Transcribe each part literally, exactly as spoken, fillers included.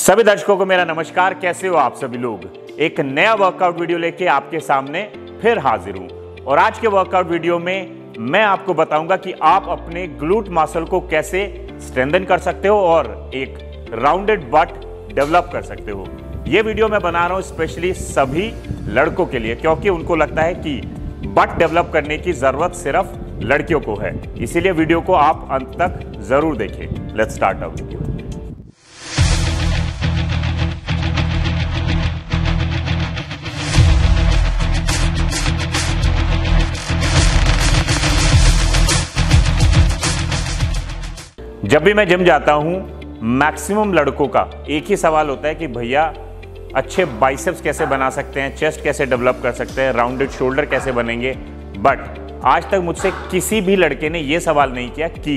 सभी दर्शकों को मेरा नमस्कार। कैसे हो आप सभी लोग। एक नया वर्कआउट वीडियो लेके आपके सामने फिर हाजिर हूं और आज के वर्कआउट वीडियो में मैं आपको बताऊंगा कि आप अपने ग्लूट मसल को कैसे स्ट्रेंथन कर सकते हो और एक राउंडेड बट डेवलप कर सकते हो। ये वीडियो मैं बना रहा हूं स्पेशली सभी लड़कों के लिए, क्योंकि उनको लगता है कि बट डेवलप करने की जरूरत सिर्फ लड़कियों को है। इसीलिए वीडियो को आप अंत तक जरूर देखें। Let's start our video. जब भी मैं जिम जाता हूं मैक्सिमम लड़कों का एक ही सवाल होता है कि भैया अच्छे बाइसेप्स कैसे बना सकते हैं, चेस्ट कैसे डेवलप कर सकते हैं, राउंडेड शोल्डर कैसे बनेंगे। बट आज तक मुझसे किसी भी लड़के ने ये सवाल नहीं किया कि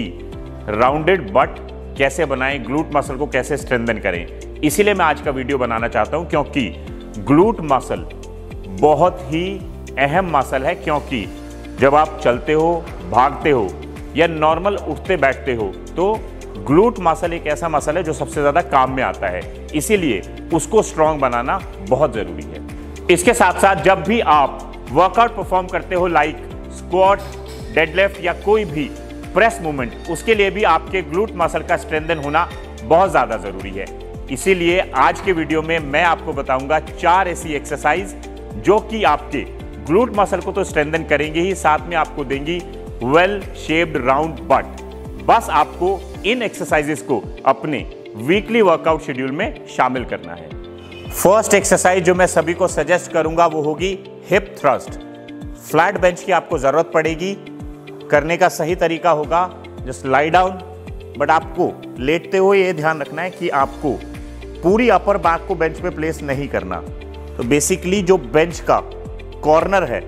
राउंडेड बट कैसे बनाएं, ग्लूट मसल को कैसे स्ट्रेंथन करें। इसीलिए मैं आज का वीडियो बनाना चाहता हूं, क्योंकि ग्लूट मसल बहुत ही अहम मसल है। क्योंकि जब आप चलते हो, भागते हो या नॉर्मल उठते बैठते हो तो ग्लूट मसल एक ऐसा मसल है जो सबसे ज़्यादा काम में आता है। इसीलिए उसको स्ट्रांग बनाना बहुत ज़रूरी है। इसके साथ साथ जब भी आप वर्कआउट परफॉर्म करते हो लाइक स्क्वाट, डेडलिफ्ट या कोई भी प्रेस मूवमेंट, उसके लिए भी आपके ग्लूट मसल का स्ट्रेंथन होना बहुत ज़्यादा ज़रूरी है। इसीलिए आज के वीडियो में मैं आपको बताऊंगा चार ऐसी एक्सरसाइज जो कि आपके ग्लूट मसल को तो स्ट्रेंथन करेंगे ही, साथ में आपको देंगी वेल शेप्ड राउंड बट। बस आपको इन एक्सरसाइजेस को अपने वीकली वर्कआउट शेड्यूल में शामिल करना है। फर्स्ट एक्सरसाइज जो मैं सभी को सजेस्ट करूंगा वो होगी हिप थ्रस्ट। फ्लैट बेंच की आपको ज़रूरत पड़ेगी। करने का सही तरीका होगा जस्ट लाई डाउन, बट आपको लेटते हुए ये ध्यान रखना है कि आपको पूरी अपर बैक को बेंच पे प्लेस नहीं करना। तो बेसिकली जो बेंच का कॉर्नर है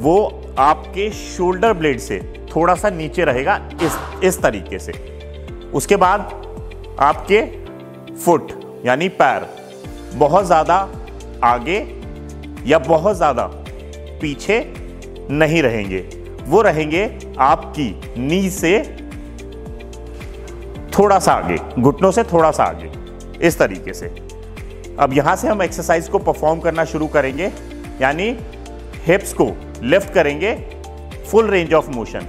वो आपके शोल्डर ब्लेड से थोड़ा सा नीचे रहेगा, इस इस तरीके से। उसके बाद आपके फुट यानी पैर बहुत ज़्यादा आगे या बहुत ज़्यादा पीछे नहीं रहेंगे, वो रहेंगे आपकी नी से थोड़ा सा आगे, घुटनों से थोड़ा सा आगे, इस तरीके से। अब यहाँ से हम एक्सरसाइज को परफॉर्म करना शुरू करेंगे, यानी हिप्स को लिफ्ट करेंगे फुल रेंज ऑफ मोशन।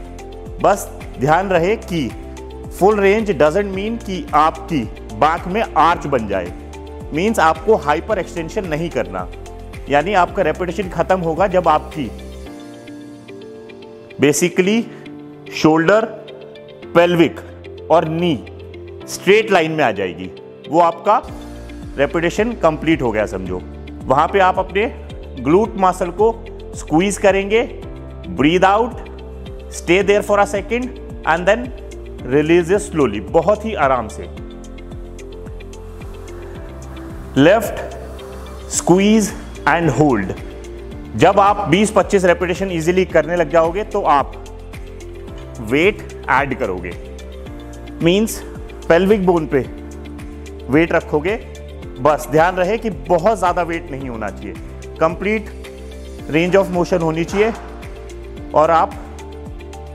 बस ध्यान रहे कि फुल रेंज डजेंट मीन कि आपकी बैक में आर्च बन जाए, मीन्स आपको हाइपर एक्सटेंशन नहीं करना। यानी आपका रेपिटेशन खत्म होगा जब आपकी बेसिकली शोल्डर, पेल्विक और नी स्ट्रेट लाइन में आ जाएगी। वो आपका रेपिटेशन कंप्लीट हो गया समझो। वहाँ पे आप अपने ग्लूट मसल को स्क्वीज करेंगे, breathe out, stay there for a second and then release it slowly, बहुत ही आराम से। Left squeeze and hold. जब आप बीस पच्चीस रेपिटेशन इजीली करने लग जाओगे तो आप वेट ऐड करोगे, मींस पेल्विक बोन पे वेट रखोगे। बस ध्यान रहे कि बहुत ज़्यादा वेट नहीं होना चाहिए, कंप्लीट रेंज ऑफ मोशन होनी चाहिए और आप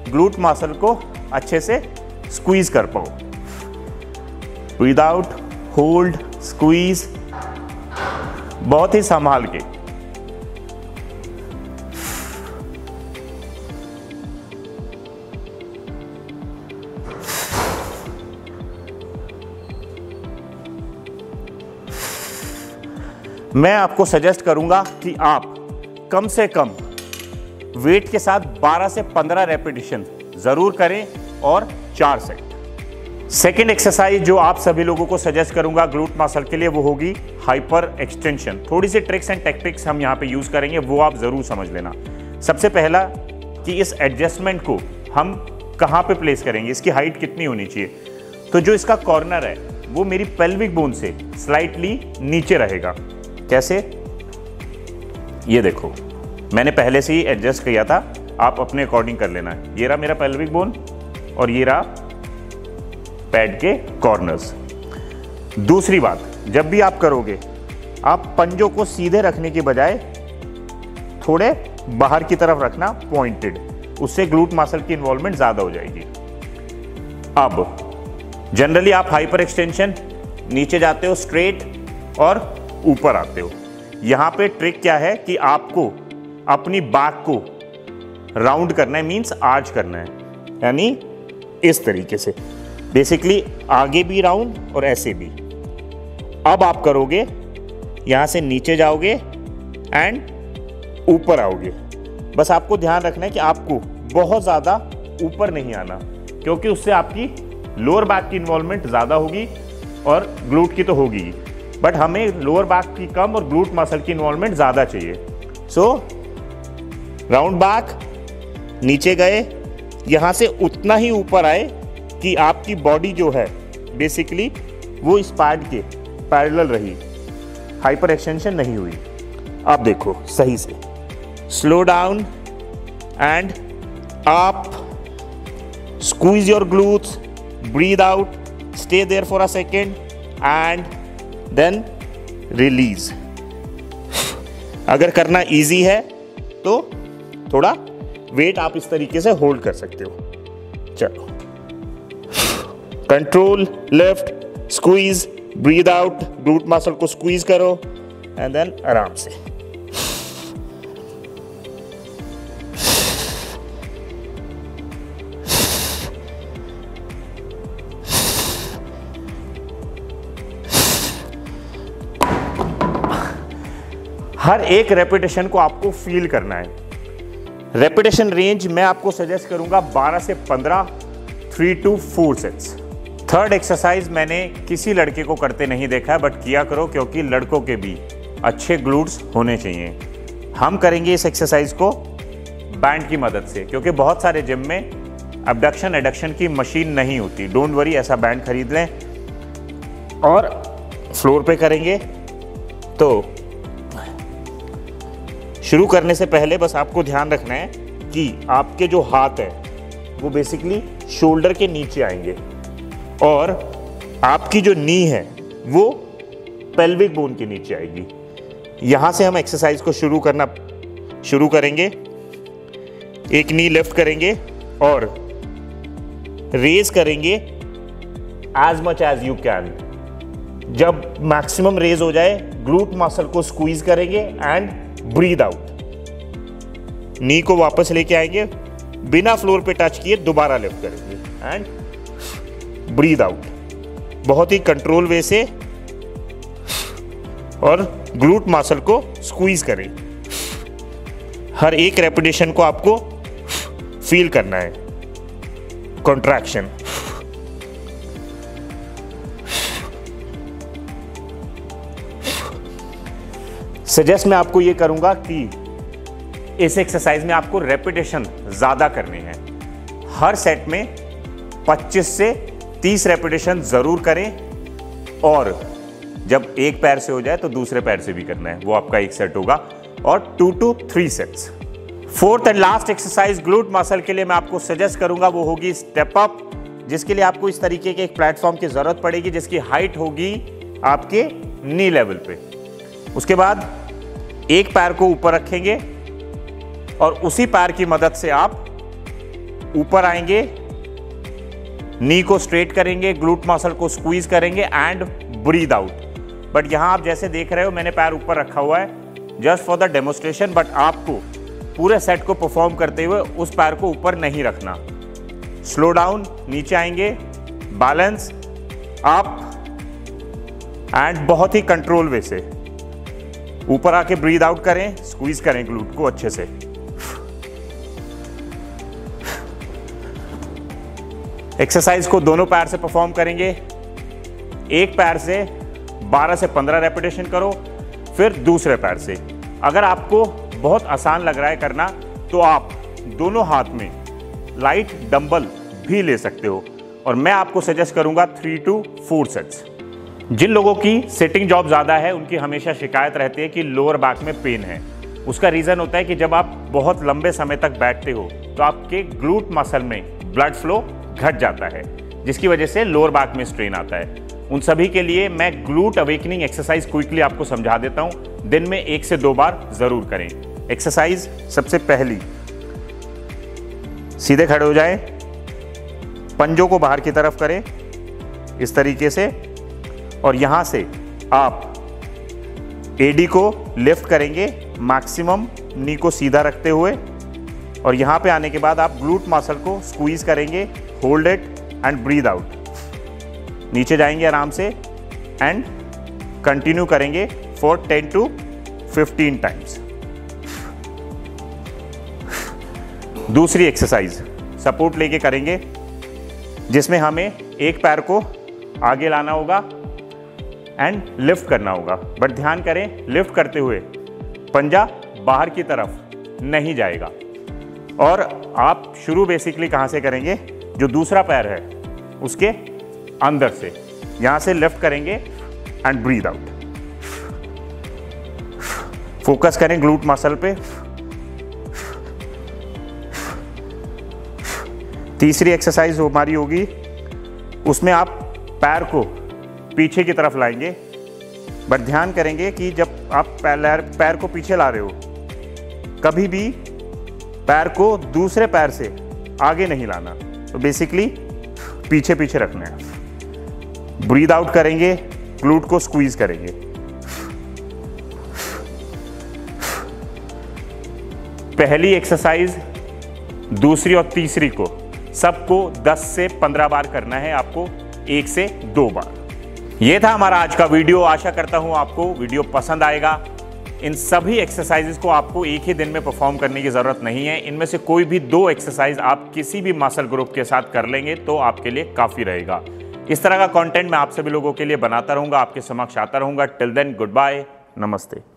ग्लूट मसल को अच्छे से स्क्वीज कर पाओ। ब्रीद आउट, होल्ड, स्क्वीज, बहुत ही संभाल के। मैं आपको सजेस्ट करूंगा कि आप कम से कम वेट के साथ बारह से पंद्रह रेपिटेशन ज़रूर करें और चार सेट। सेकेंड एक्सरसाइज जो आप सभी लोगों को सजेस्ट करूंगा ग्लूट मसल के लिए वो होगी हाइपर एक्सटेंशन। थोड़ी सी ट्रिक्स एंड टेक्टिक्स हम यहाँ पे यूज़ करेंगे, वो आप ज़रूर समझ लेना। सबसे पहला कि इस एडजस्टमेंट को हम कहाँ पे प्लेस करेंगे, इसकी हाइट कितनी होनी चाहिए। तो जो इसका कॉर्नर है वो मेरी पेल्विक बोन से स्लाइटली नीचे रहेगा। कैसे? ये देखो, मैंने पहले से ही एडजस्ट किया था, आप अपने अकॉर्डिंग कर लेना है। ये रहा मेरा पेल्विक बोन और ये रहा पैड के कॉर्नर्स। दूसरी बात, जब भी आप करोगे आप पंजों को सीधे रखने के बजाय थोड़े बाहर की तरफ रखना, पॉइंटेड। उससे ग्लूट मसल की इन्वॉल्वमेंट ज़्यादा हो जाएगी। अब जनरली आप हाइपर एक्सटेंशन नीचे जाते हो स्ट्रेट और ऊपर आते हो। यहाँ पे ट्रिक क्या है कि आपको अपनी बैक को राउंड करना है, मीन्स आर्च करना है, यानी इस तरीके से बेसिकली आगे भी राउंड और ऐसे भी। अब आप करोगे यहाँ से नीचे जाओगे एंड ऊपर आओगे। बस आपको ध्यान रखना है कि आपको बहुत ज़्यादा ऊपर नहीं आना, क्योंकि उससे आपकी लोअर बैक की इन्वॉल्वमेंट ज़्यादा होगी और ग्लूट की तो होगी, बट हमें लोअर बैक की कम और ग्लूट मसल की इन्वॉल्वमेंट ज़्यादा चाहिए। सो राउंड बैक, नीचे गए, यहाँ से उतना ही ऊपर आए कि आपकी बॉडी जो है बेसिकली वो इस पैड के पैरेलल रही, हाइपर एक्सटेंशन नहीं हुई। आप देखो सही से, slow down and up, squeeze your glutes, breathe out, stay there for a second and then release. अगर करना इजी है तो थोड़ा वेट आप इस तरीके से होल्ड कर सकते हो। चलो, control, lift, squeeze, breathe out, glute muscle को स्क्वीज करो एंड देन आराम से। हर एक रेपिटेशन को आपको फील करना है। रेपिटेशन रेंज मैं आपको सजेस्ट करूंगा बारह से पंद्रह, three two four sets. Third exercise मैंने किसी लड़के को करते नहीं देखा है, बट किया करो, क्योंकि लड़कों के भी अच्छे ग्लूट्स होने चाहिए। हम करेंगे इस एक्सरसाइज को बैंड की मदद से, क्योंकि बहुत सारे जिम में एबडक्शन एडक्शन की मशीन नहीं होती। डोंट वरी, ऐसा बैंड खरीद लें और फ्लोर पे करेंगे। तो शुरू करने से पहले बस आपको ध्यान रखना है कि आपके जो हाथ हैं वो बेसिकली शोल्डर के नीचे आएंगे और आपकी जो नी है वो पेल्विक बोन के नीचे आएगी। यहाँ से हम एक्सरसाइज को शुरू करना शुरू करेंगे। एक नी लिफ्ट करेंगे और रेज करेंगे as much as you can. जब मैक्सिमम रेज हो जाए ग्लूट मसल को स्क्वीज करेंगे एंड ब्रीद आउट। नी को वापस लेके आएंगे, बिना फ्लोर पे टच किए दोबारा लिफ्ट करेंगे एंड ब्रीद आउट। बहुत ही कंट्रोल वे से, और ग्लूट मसल को स्क्वीज करें। हर एक रेपिटेशन को आपको फील करना है, कॉन्ट्रैक्शन। सजेस्ट मैं आपको ये करूंगा कि इस एक्सरसाइज में आपको रेपिटेशन ज़्यादा करनी है। हर सेट में पच्चीस से तीस रेपिटेशन ज़रूर करें, और जब एक पैर से हो जाए तो दूसरे पैर से भी करना है, वो आपका एक सेट होगा, और two to three sets. Fourth and last exercise glute muscle के लिए मैं आपको सजेस्ट करूंगा वो होगी स्टेप अप, जिसके लिए आपको इस तरीके के एक प्लेटफॉर्म की ज़रूरत पड़ेगी जिसकी हाइट होगी आपके नी लेवल पे। उसके बाद एक पैर को ऊपर रखेंगे और उसी पैर की मदद से आप ऊपर आएंगे, नी को स्ट्रेट करेंगे, ग्लूट मसल को स्क्वीज करेंगे एंड ब्रीद आउट। बट यहाँ आप जैसे देख रहे हो मैंने पैर ऊपर रखा हुआ है just for the demonstration, but आपको पूरे सेट को परफॉर्म करते हुए उस पैर को ऊपर नहीं रखना। स्लो डाउन, नीचे आएंगे, बैलेंस अप एंड बहुत ही कंट्रोल वे से ऊपर आके ब्रीद आउट करें, स्क्वीज करें ग्लूट को अच्छे से। एक्सरसाइज को दोनों पैर से परफॉर्म करेंगे। एक पैर से बारह से पंद्रह रेपिटेशन करो, फिर दूसरे पैर से। अगर आपको बहुत आसान लग रहा है करना तो आप दोनों हाथ में लाइट डंबल भी ले सकते हो, और मैं आपको सजेस्ट करूंगा थ्री टू फोर सेट्स। जिन लोगों की सिटिंग जॉब ज़्यादा है उनकी हमेशा शिकायत रहती है कि लोअर बैक में पेन है। उसका रीज़न होता है कि जब आप बहुत लंबे समय तक बैठते हो तो आपके ग्लूट मसल में ब्लड फ्लो घट जाता है, जिसकी वजह से लोअर बैक में स्ट्रेन आता है। उन सभी के लिए मैं ग्लूट अवेकनिंग एक्सरसाइज क्विकली आपको समझा देता हूँ। दिन में एक से दो बार ज़रूर करें। एक्सरसाइज सबसे पहली, सीधे खड़े हो जाएं, पंजों को बाहर की तरफ करें इस तरीके से, और यहाँ से आप एडी को लिफ्ट करेंगे मैक्सिमम, नी को सीधा रखते हुए, और यहाँ पे आने के बाद आप ग्लूट मसल को स्क्वीज़ करेंगे, hold it and breathe out. नीचे जाएंगे आराम से एंड कंटिन्यू करेंगे for ten to fifteen times. दूसरी एक्सरसाइज सपोर्ट लेके करेंगे, जिसमें हमें एक पैर को आगे लाना होगा एंड लिफ्ट करना होगा। बट ध्यान करें, लिफ्ट करते हुए पंजा बाहर की तरफ नहीं जाएगा। और आप शुरू बेसिकली कहाँ से करेंगे, जो दूसरा पैर है उसके अंदर से, यहाँ से लिफ्ट करेंगे एंड ब्रीद आउट। फोकस करें ग्लूट मसल पे। तीसरी एक्सरसाइज हमारी होगी, उसमें आप पैर को पीछे की तरफ लाएंगे, बट ध्यान करेंगे कि जब आप पैर पैर को पीछे ला रहे हो, कभी भी पैर को दूसरे पैर से आगे नहीं लाना, तो बेसिकली पीछे पीछे रखना है। ब्रीद आउट करेंगे, ग्लूट को स्क्वीज करेंगे। पहली एक्सरसाइज, दूसरी और तीसरी को सबको दस से पंद्रह बार करना है आपको, एक से दो बार। ये था हमारा आज का वीडियो। आशा करता हूँ आपको वीडियो पसंद आएगा। इन सभी एक्सरसाइजेज को आपको एक ही दिन में परफॉर्म करने की ज़रूरत नहीं है। इनमें से कोई भी दो एक्सरसाइज आप किसी भी मसल ग्रुप के साथ कर लेंगे तो आपके लिए काफ़ी रहेगा। इस तरह का कंटेंट मैं आप सभी लोगों के लिए बनाता रहूँगा, आपके समक्ष आता रहूँगा। टिल देन, गुड बाय, नमस्ते।